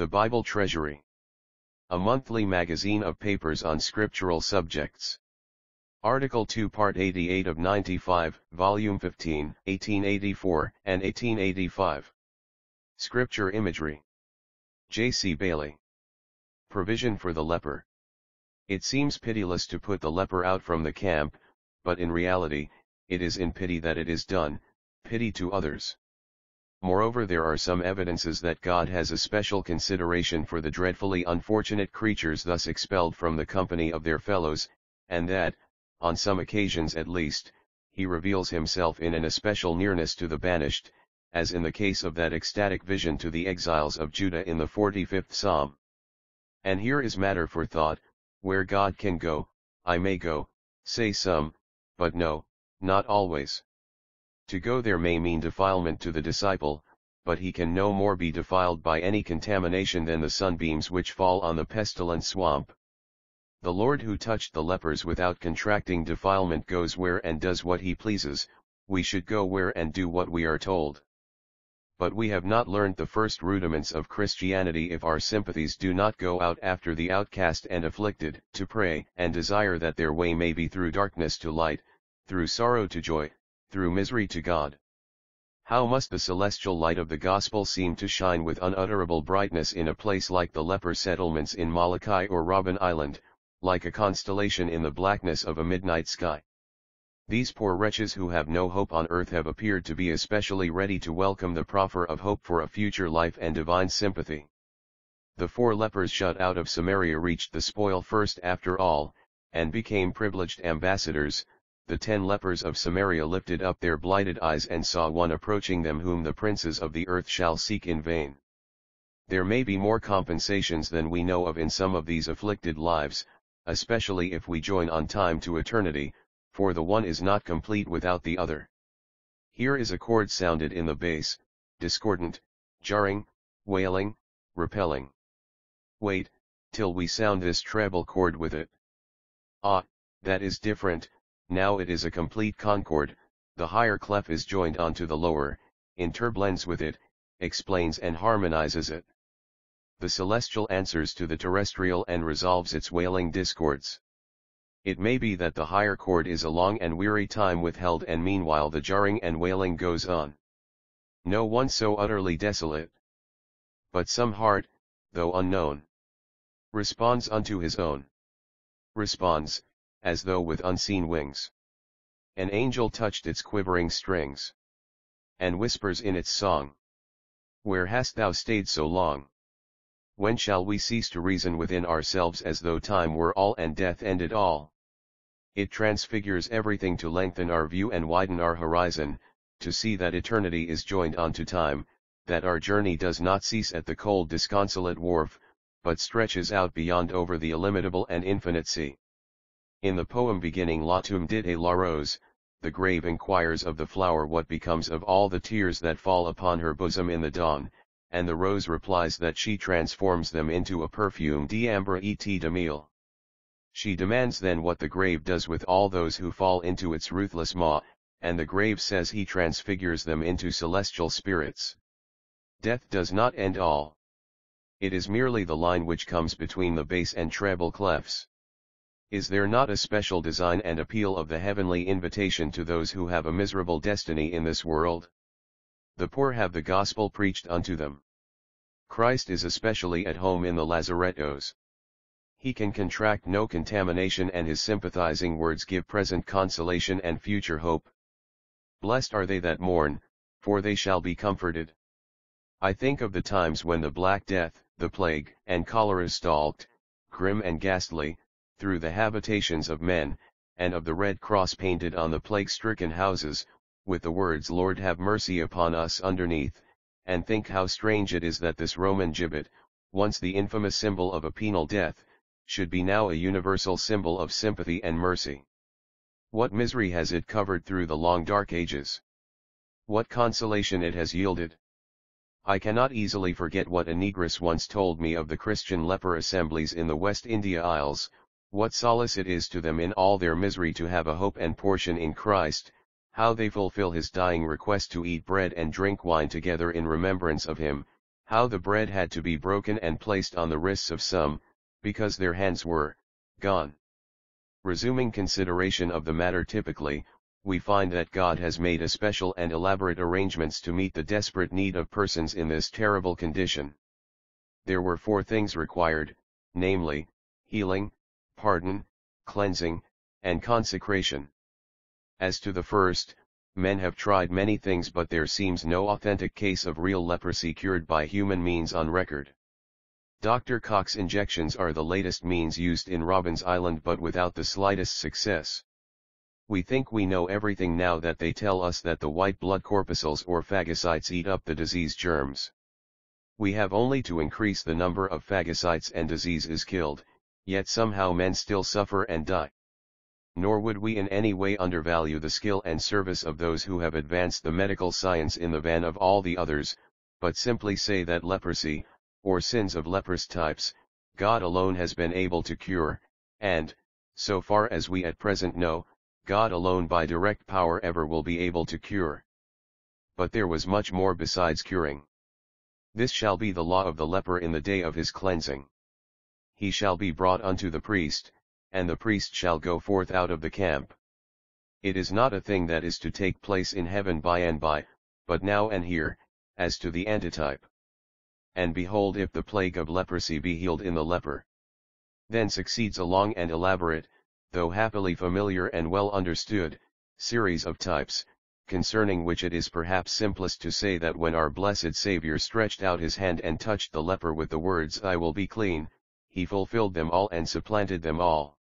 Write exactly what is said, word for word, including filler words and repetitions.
The Bible Treasury, a monthly magazine of papers on scriptural subjects. Article two, Part eighty-eight of ninety-five, Volume fifteen, eighteen eighty-four and eighteen eighty-five. Scripture imagery. J C Bailey. Provision for the leper. It seems pitiless to put the leper out from the camp, but in reality, it is in pity that it is done, pity to others. Moreover, there are some evidences that God has a special consideration for the dreadfully unfortunate creatures thus expelled from the company of their fellows, and that, on some occasions at least, He reveals Himself in an especial nearness to the banished, as in the case of that ecstatic vision to the exiles of Judah in the forty-fifth Psalm. And here is matter for thought: where God can go, I may go, say some, but no, not always. To go there may mean defilement to the disciple, but he can no more be defiled by any contamination than the sunbeams which fall on the pestilent swamp. The Lord who touched the lepers without contracting defilement goes where and does what He pleases. We should go where and do what we are told. But we have not learned the first rudiments of Christianity if our sympathies do not go out after the outcast and afflicted, to pray and desire that their way may be through darkness to light, through sorrow to joy, through misery to God. How must the celestial light of the gospel seem to shine with unutterable brightness in a place like the leper settlements in Molokai or Robben Island, like a constellation in the blackness of a midnight sky. These poor wretches who have no hope on earth have appeared to be especially ready to welcome the proffer of hope for a future life and divine sympathy. The four lepers shut out of Samaria reached the spoil first after all, and became privileged ambassadors. The ten lepers of Samaria lifted up their blighted eyes and saw one approaching them whom the princes of the earth shall seek in vain. There may be more compensations than we know of in some of these afflicted lives, especially if we join on time to eternity, for the one is not complete without the other. Here is a chord sounded in the bass, discordant, jarring, wailing, repelling. Wait, till we sound this treble chord with it. Ah, that is different. Now it is a complete concord, the higher clef is joined onto the lower, interblends with it, explains and harmonizes it. The celestial answers to the terrestrial and resolves its wailing discords. It may be that the higher chord is a long and weary time withheld, and meanwhile the jarring and wailing goes on. No one so utterly desolate, but some heart, though unknown, responds unto his own. Responds, as though with unseen wings. An angel touched its quivering strings, and whispers in its song, "Where hast thou stayed so long? When shall we cease to reason within ourselves as though time were all and death ended all?" It transfigures everything to lengthen our view and widen our horizon, to see that eternity is joined unto time, that our journey does not cease at the cold disconsolate wharf, but stretches out beyond over the illimitable and infinite sea. In the poem beginning La did a la rose, the grave inquires of the flower what becomes of all the tears that fall upon her bosom in the dawn, and the rose replies that she transforms them into a perfume d'ambre et de miel. She demands then what the grave does with all those who fall into its ruthless maw, and the grave says he transfigures them into celestial spirits. Death does not end all. It is merely the line which comes between the bass and treble clefs. Is there not a special design and appeal of the heavenly invitation to those who have a miserable destiny in this world? The poor have the gospel preached unto them. Christ is especially at home in the lazarettos. He can contract no contamination, and His sympathizing words give present consolation and future hope. Blessed are they that mourn, for they shall be comforted. I think of the times when the Black Death, the plague, and cholera stalked, grim and ghastly, through the habitations of men, and of the red cross painted on the plague-stricken houses, with the words "Lord have mercy upon us" underneath, and think how strange it is that this Roman gibbet, once the infamous symbol of a penal death, should be now a universal symbol of sympathy and mercy. What misery has it covered through the long dark ages! What consolation it has yielded! I cannot easily forget what a negress once told me of the Christian leper assemblies in the West India Isles. What solace it is to them in all their misery to have a hope and portion in Christ, how they fulfill His dying request to eat bread and drink wine together in remembrance of Him, How the bread had to be broken and placed on the wrists of some, because their hands were gone. Resuming consideration of the matter, typically, we find that God has made a special and elaborate arrangements to meet the desperate need of persons in this terrible condition. There were four things required, namely, healing, pardon, cleansing, and consecration. As to the first, men have tried many things, but there seems no authentic case of real leprosy cured by human means on record. Doctor Cox injections are the latest means used in Robben Island, but without the slightest success. We think we know everything now that they tell us that the white blood corpuscles or phagocytes eat up the disease germs. We have only to increase the number of phagocytes and disease is killed, yet somehow men still suffer and die. Nor would we in any way undervalue the skill and service of those who have advanced the medical science in the van of all the others, but simply say that leprosy, or sins of leprous types, God alone has been able to cure, and, so far as we at present know, God alone by direct power ever will be able to cure. But there was much more besides curing. This shall be the law of the leper in the day of his cleansing. He shall be brought unto the priest, and the priest shall go forth out of the camp. It is not a thing that is to take place in heaven by and by, but now and here, as to the antitype. And behold, if the plague of leprosy be healed in the leper. Then succeeds a long and elaborate, though happily familiar and well understood, series of types, concerning which it is perhaps simplest to say that when our blessed Saviour stretched out his hand and touched the leper with the words, "I will be clean," he fulfilled them all and supplanted them all.